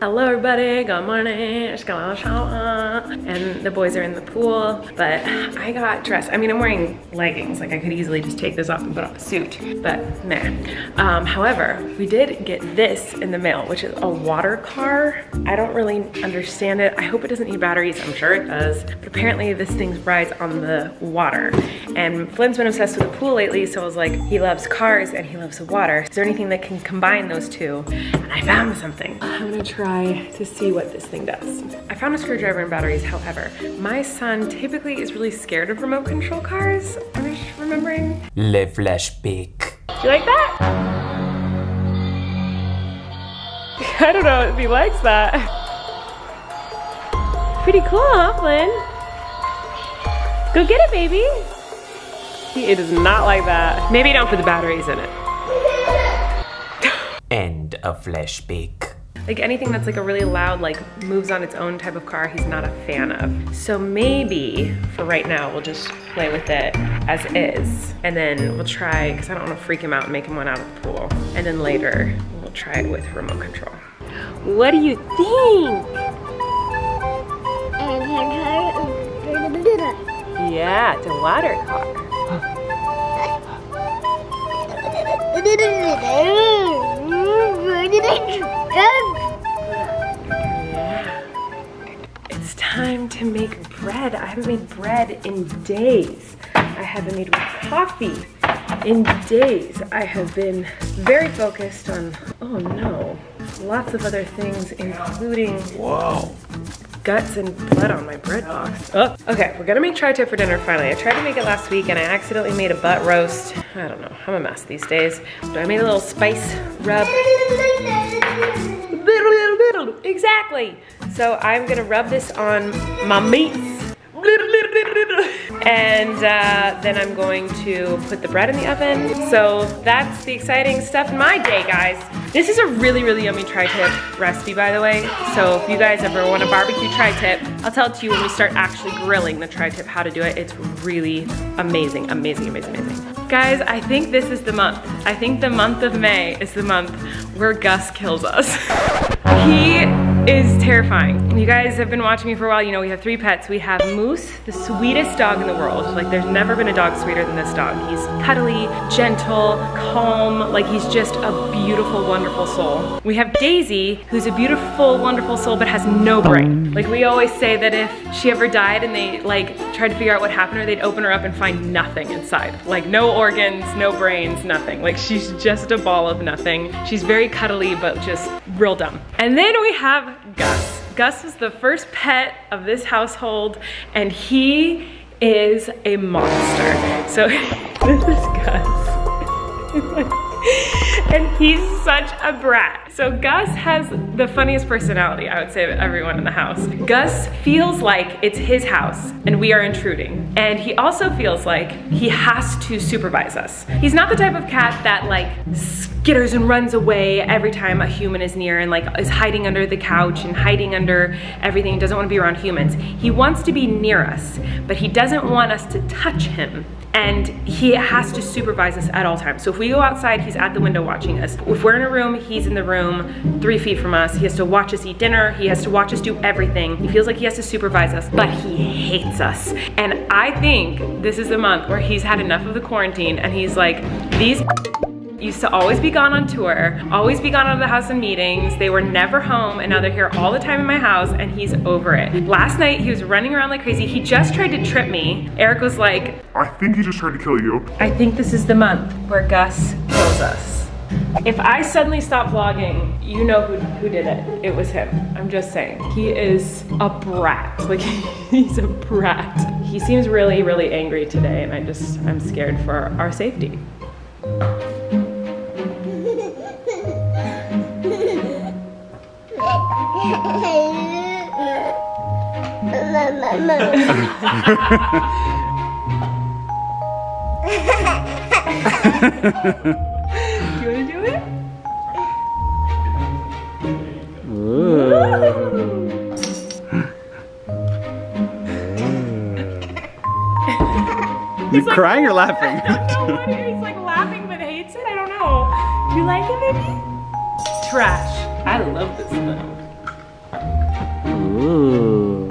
Hello everybody, good morning. It's gonna shower and the boys are in the pool, but I got dressed. I mean, I'm wearing leggings, like I could easily just take this off and put on a suit, but nah. However, we did get this in the mail, which is a water car. I don't really understand it. I hope it doesn't need batteries. I'm sure it does, but apparently this thing rides on the water. And Flynn's been obsessed with the pool lately, so I was like, he loves cars and he loves the water. Is there anything that can combine those two? And I found something. I'm gonna try to see what this thing does. I found a screwdriver and batteries, however. My son typically is really scared of remote control cars. I'm just remembering. Le flashback. Do you like that? I don't know if he likes that. Pretty cool, huh, Flynn? Go get it, baby. He does not like that. Maybe don't put the batteries in it. End of flashback. Like anything that's like a really loud, like moves on its own type of car, he's not a fan of. So maybe for right now, we'll just play with it as is. And then we'll try, cause I don't wanna freak him out and make him run out of the pool. And then later, we'll try it with remote control. What do you think? Yeah, it's a water car. It's time to make bread. I haven't made bread in days. I haven't made coffee in days. I have been very focused on, oh no, lots of other things, including, whoa, guts and blood on my bread box. Oh. Okay, we're gonna make tri-tip for dinner finally. I tried to make it last week and I accidentally made a butt roast. I don't know, I'm a mess these days. But I made a little spice rub. Exactly. So I'm gonna rub this on my meats, and then I'm going to put the bread in the oven. So that's the exciting stuff in my day, guys. This is a really, really yummy tri-tip recipe, by the way. So if you guys ever want a barbecue tri-tip, I'll tell it to you when we start actually grilling the tri-tip how to do it. It's really amazing, amazing, amazing, amazing. Guys, I think this is the month. I think the month of May is the month where Gus kills us. He is terrifying. You guys have been watching me for a while. You know, we have three pets. We have Moose, the sweetest dog in the world. Like, there's never been a dog sweeter than this dog. He's cuddly, gentle, calm. Like, he's just a beautiful, wonderful soul. We have Daisy, who's a beautiful, wonderful soul, but has no brain. Like, we always say that if she ever died and they, like, tried to figure out what happened to her, they'd open her up and find nothing inside. Like, no organs, no brains, nothing. Like, she's just a ball of nothing. She's very cuddly, but just real dumb. And then we have Gus. Gus was the first pet of this household, and he is a monster. So this is Gus. And he's such a brat. So Gus has the funniest personality, I would say, of everyone in the house. Gus feels like it's his house and we are intruding. And he also feels like he has to supervise us. He's not the type of cat that like skitters and runs away every time a human is near and like is hiding under the couch and hiding under everything. He doesn't want to be around humans. He wants to be near us, but he doesn't want us to touch him. And he has to supervise us at all times. So if we go outside, he's at the window watching us. If we're in a room, he's in the room 3 feet from us. He has to watch us eat dinner. He has to watch us do everything. He feels like he has to supervise us, but he hates us. And I think this is the month where he's had enough of the quarantine and he's like, these used to always be gone on tour, always be gone out of the house in meetings. They were never home, and now they're here all the time in my house, and he's over it. Last night, he was running around like crazy. He just tried to trip me. Eric was like, I think he just tried to kill you. I think this is the month where Gus kills us. If I suddenly stop vlogging, you know who did it. It was him. I'm just saying. He is a brat. Like, he's a brat. He seems really, really angry today, and I'm scared for our safety. Do you want to do it? You're like, crying or laughing? I don't know what it is. He's like laughing but hates it. I don't know. Do you like it, baby? Trash. I love this though. Ooh.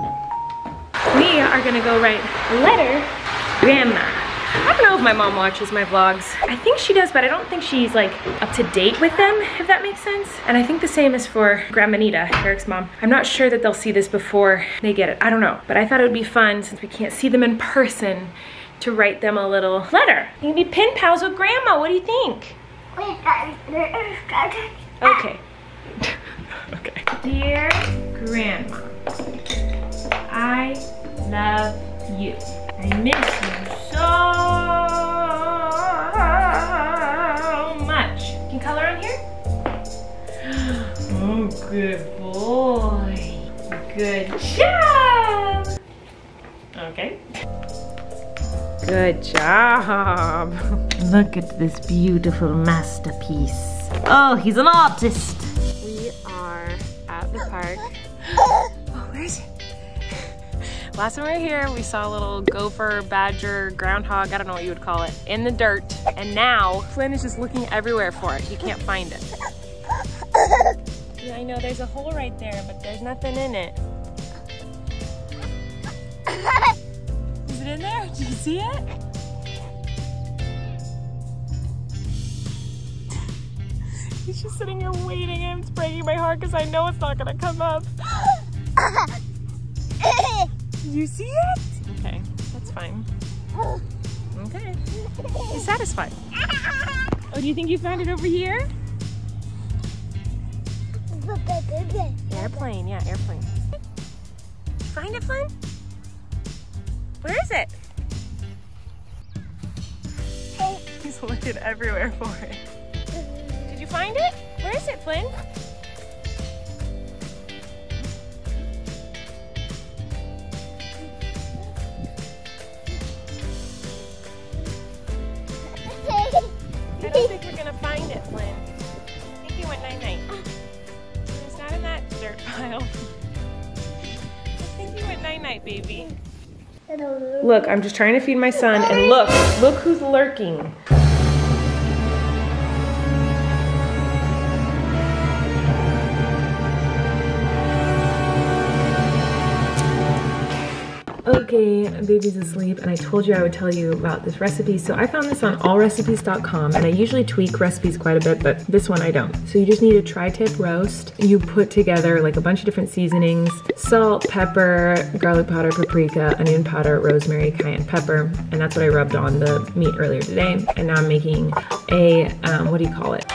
We are gonna go write a letter to Grandma. I don't know if my mom watches my vlogs. I think she does, but I don't think she's like up to date with them, if that makes sense. And I think the same is for Grandma Nita, Eric's mom. I'm not sure that they'll see this before they get it. I don't know, but I thought it would be fun, since we can't see them in person, to write them a little letter. You can be pen pals with Grandma. What do you think? Okay. Okay. Dear Grandma, I love you. I miss you so much. Can you color on here? Oh, good boy. Good job. Okay. Good job. Look at this beautiful masterpiece. Oh, he's an artist. We are at the park. Oh, where is it? Last time we were here, we saw a little gopher, badger, groundhog, I don't know what you would call it, in the dirt. And now, Flynn is just looking everywhere for it. He can't find it. Yeah, I know, there's a hole right there, but there's nothing in it. Is it in there? Do you see it? He's just sitting here waiting, and it's breaking my heart because I know it's not gonna come up. You see it? Okay, that's fine. Okay, he's satisfied. Oh, do you think you found it over here? Airplane, yeah, airplane. Find it, Flynn? Where is it? He's looking everywhere for it. Did you find it? Where is it, Flynn? I don't think we're gonna find it, Flynn. I think he went night-night. It's not in that dirt pile. I think he went night-night, baby. Look, I'm just trying to feed my son, and look who's lurking. Okay, baby's asleep, and I told you I would tell you about this recipe. So I found this on allrecipes.com, and I usually tweak recipes quite a bit, but this one I don't. So you just need a tri-tip roast. You put together like a bunch of different seasonings: salt, pepper, garlic powder, paprika, onion powder, rosemary, cayenne pepper, and that's what I rubbed on the meat earlier today. And now I'm making a, what do you call it?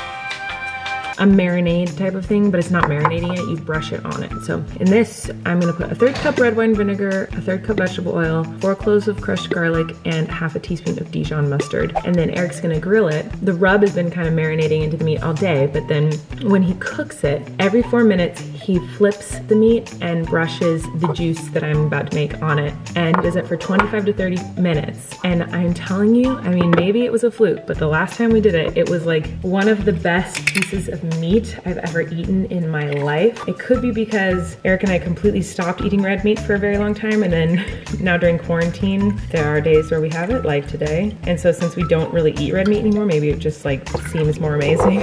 A marinade type of thing, but it's not marinating it, you brush it on it. So in this, I'm gonna put a 1/3 cup red wine vinegar, a 1/3 cup vegetable oil, 4 cloves of crushed garlic, and 1/2 teaspoon of Dijon mustard. And then Eric's gonna grill it. The rub has been kind of marinating into the meat all day, but then when he cooks it, every 4 minutes, he flips the meat and brushes the juice that I'm about to make on it. And he does it for 25 to 30 minutes. And I'm telling you, I mean, maybe it was a fluke, but the last time we did it, it was like one of the best pieces of meat I've ever eaten in my life. It could be because Eric and I completely stopped eating red meat for a very long time, and then now during quarantine, there are days where we have it, like today. And so since we don't really eat red meat anymore, maybe it just like seems more amazing.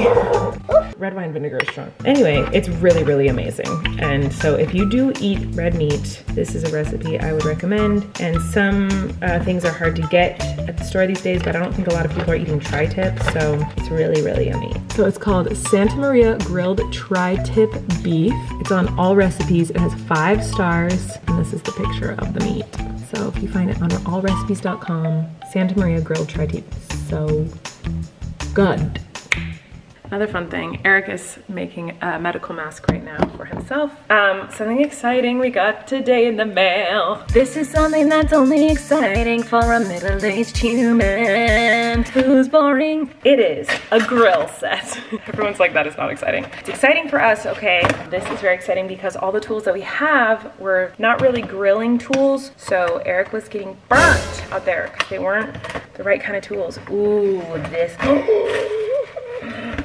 Red wine vinegar is strong. Anyway, it's really, really amazing. And so if you do eat red meat, this is a recipe I would recommend. And some things are hard to get at the store these days, but I don't think a lot of people are eating tri-tips, so it's really, really yummy. So it's called Santa Maria grilled tri-tip beef. It's on All Recipes. It has 5 stars, and this is the picture of the meat. So if you find it on allrecipes.com, Santa Maria grilled tri-tip. So good. Another fun thing, Eric is making a medical mask right now for himself. Something exciting we got today in the mail. This is something that's only exciting for a middle-aged human who's boring. It is a grill set. Everyone's like, that is not exciting. It's exciting for us, okay. This is very exciting because all the tools that we have were not really grilling tools, so Eric was getting burnt out there because they weren't the right kind of tools. Ooh, this.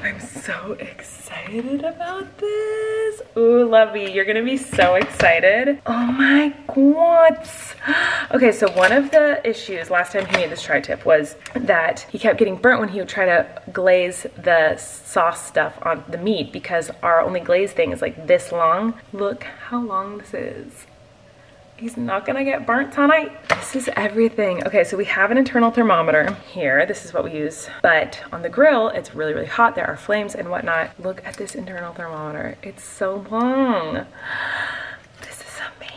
I'm so excited about this. Ooh, lovey, you're gonna be so excited. Oh my God. Okay, so one of the issues last time he made this tri-tip was that he kept getting burnt when he would try to glaze the sauce stuff on the meat, because our only glaze thing is like this long. Look how long this is. He's not gonna get burnt tonight. This is everything. Okay, so we have an internal thermometer here. This is what we use, but on the grill, it's really, really hot. There are flames and whatnot. Look at this internal thermometer. It's so long. This is amazing.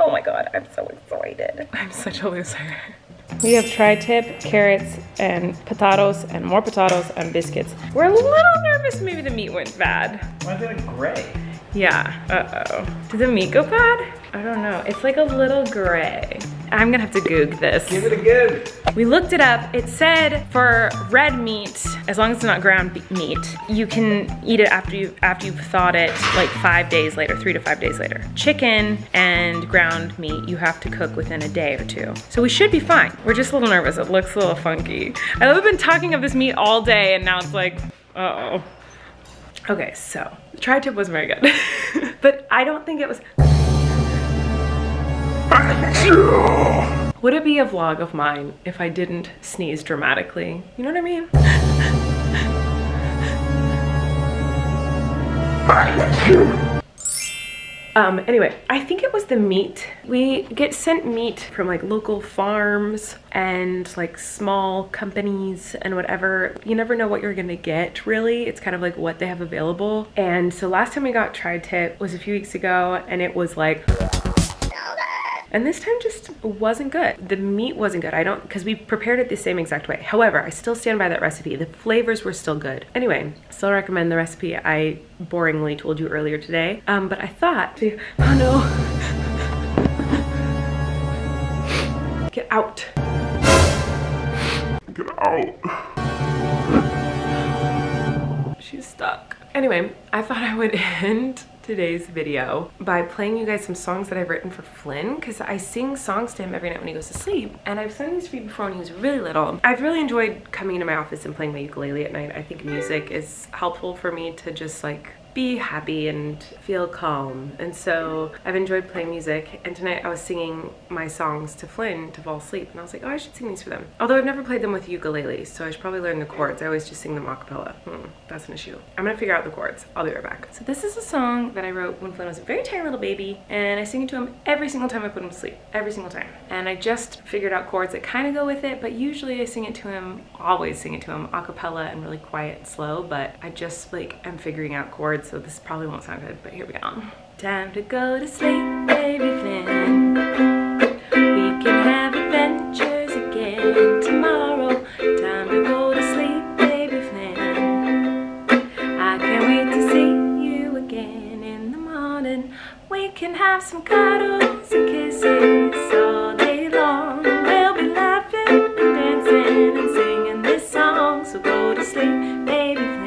Oh my God, I'm so excited. I'm such a loser. We have tri-tip, carrots, and potatoes, and more potatoes, and biscuits. We're a little nervous maybe the meat went bad. Why is it gray? Yeah, uh-oh. Did the meat go bad? I don't know, it's like a little gray. I'm gonna have to Goog this. Give it a Goog. We looked it up. It said for red meat, as long as it's not ground meat, you can eat it after you've thawed it like 5 days later, 3 to 5 days later. Chicken and ground meat, you have to cook within a day or two. So we should be fine. We're just a little nervous. It looks a little funky. I know we've been talking of this meat all day and now it's like, uh-oh. Okay, so the tri-tip wasn't very good. But I don't think it was. Would it be a vlog of mine if I didn't sneeze dramatically? You know what I mean? Anyway, I think it was the meat. We get sent meat from like local farms and like small companies and whatever. You never know what you're gonna get, really. It's kind of like what they have available. And so last time we got tri-tip was a few weeks ago, and it was like, and this time just wasn't good. The meat wasn't good. I don't, because we prepared it the same exact way. However, I still stand by that recipe. The flavors were still good. Anyway, still recommend the recipe I boringly told you earlier today. But I thought, oh no. Get out. Get out. She's stuck. Anyway, I thought I would end today's video by playing you guys some songs that I've written for Flynn, because I sing songs to him every night when he goes to sleep, and I've sung these for you before when he was really little. I've really enjoyed coming into my office and playing my ukulele at night. I think music is helpful for me to just like be happy and feel calm, and so I've enjoyed playing music, and tonight I was singing my songs to Flynn to fall asleep, and I was like, oh, I should sing these for them. Although I've never played them with ukulele, so I should probably learn the chords. I always just sing them a cappella. That's an issue. I'm gonna figure out the chords. I'll be right back. So this is a song that I wrote when Flynn was a very tiny little baby, and I sing it to him every single time I put him to sleep. Every single time. And I just figured out chords that kind of go with it, but usually I sing it to him, always sing it to him a cappella and really quiet and slow, but I just like am figuring out chords. So this probably won't sound good, but here we go. Time to go to sleep, baby Flynn. We can have adventures again tomorrow. Time to go to sleep, baby Flynn. I can't wait to see you again in the morning. We can have some cuddles and kisses all day long. We'll be laughing and dancing and singing this song. So go to sleep, baby Flynn.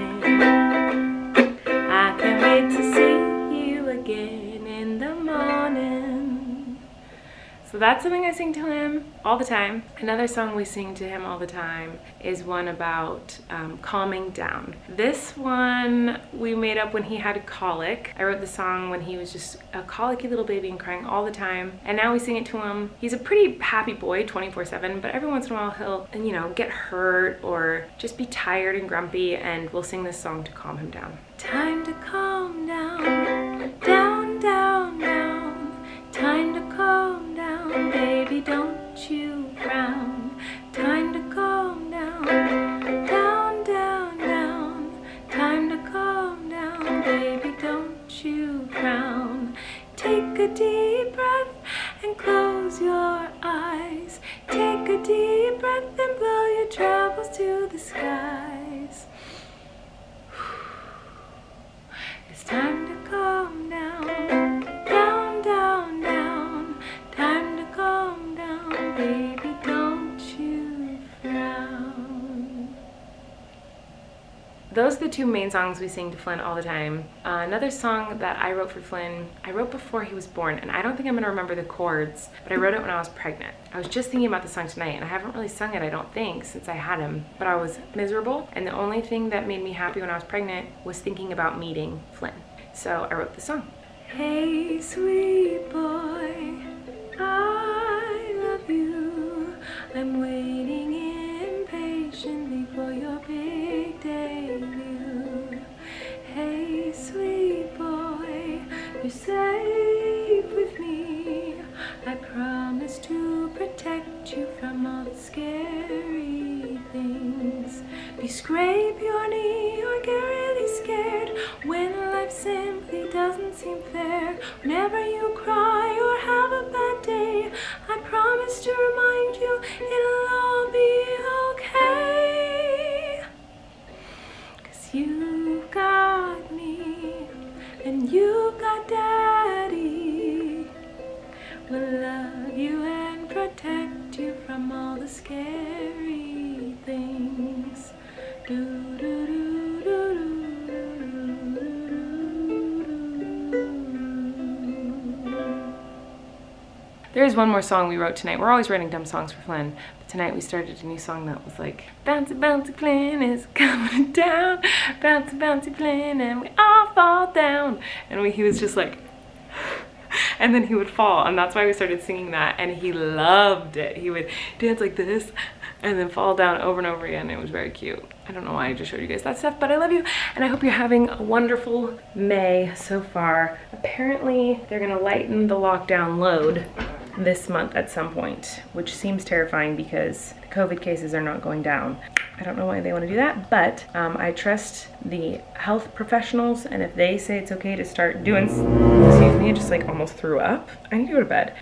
So that's something I sing to him all the time. Another song we sing to him all the time is one about calming down. This one we made up when he had colic. I wrote the song when he was just a colicky little baby and crying all the time. And now we sing it to him. He's a pretty happy boy 24/7, but every once in a while he'll, you know, get hurt or just be tired and grumpy, and we'll sing this song to calm him down. Time to calm down, down, down, down. Time to calm down. Baby, don't you frown. Time to calm down, down, down, down. Time to calm down, baby, don't you frown. Take a deep breath and close your eyes. Take a deep breath and blow your troubles to the skies. It's time to calm down. Baby, don't you frown. Those are the two main songs we sing to Flynn all the time. Another song that I wrote for Flynn, I wrote before he was born, and I don't think I'm gonna remember the chords, but I wrote it when I was pregnant. I was just thinking about the song tonight, and I haven't really sung it, I don't think, since I had him, but I was miserable, and the only thing that made me happy when I was pregnant was thinking about meeting Flynn. So I wrote the song. Hey, sweet boy, I I'm waiting impatiently for your big debut. Hey, sweet boy, you're safe with me. I promise to protect you from all the scary things. If you scrape your knee or get really scared, when life simply doesn't seem fair, whenever you cry or have a bad day, I promise to remind you it'll all be okay. 'Cause you've got me, and you've got Daddy. We'll love you and protect you from all the scary things. Do, do, do. There is one more song we wrote tonight. We're always writing dumb songs for Flynn, but tonight we started a new song that was like, bouncy, bouncy, Flynn is coming down, bouncy, bouncy, Flynn, and we all fall down. And he was just like, and then he would fall, and that's why we started singing that, and he loved it. He would dance like this, and then fall down over and over again. It was very cute. I don't know why I just showed you guys that stuff, but I love you, and I hope you're having a wonderful May so far. Apparently, they're gonna lighten the lockdown load this month at some point, which seems terrifying because the COVID cases are not going down. I don't know why they want to do that, but I trust the health professionals, and if they say it's okay to start doing, excuse me, I just like almost threw up. I need to go to bed.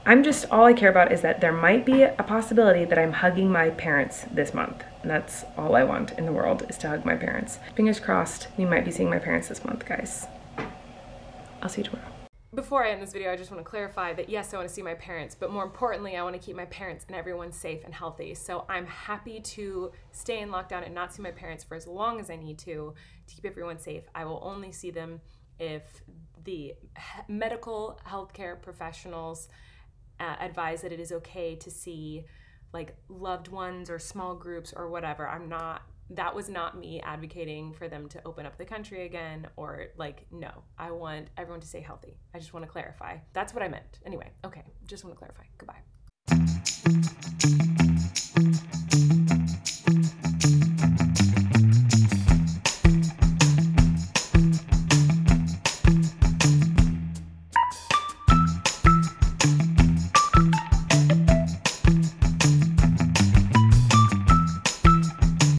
All I care about is that there might be a possibility that I'm hugging my parents this month. And that's all I want in the world, is to hug my parents. Fingers crossed, we might be seeing my parents this month, guys. I'll see you tomorrow. Before I end this video, I just want to clarify that yes, I want to see my parents, but more importantly, I want to keep my parents and everyone safe and healthy. So I'm happy to stay in lockdown and not see my parents for as long as I need to keep everyone safe. I will only see them if the medical healthcare professionals advise that it is okay to see like loved ones or small groups or whatever. That was not me advocating for them to open up the country again, or like, no, I want everyone to stay healthy. I just want to clarify. That's what I meant. Anyway, okay, just want to clarify. Goodbye.